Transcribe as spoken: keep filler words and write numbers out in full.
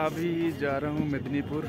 अभी जा रहा हूँ मेदिनीपुर।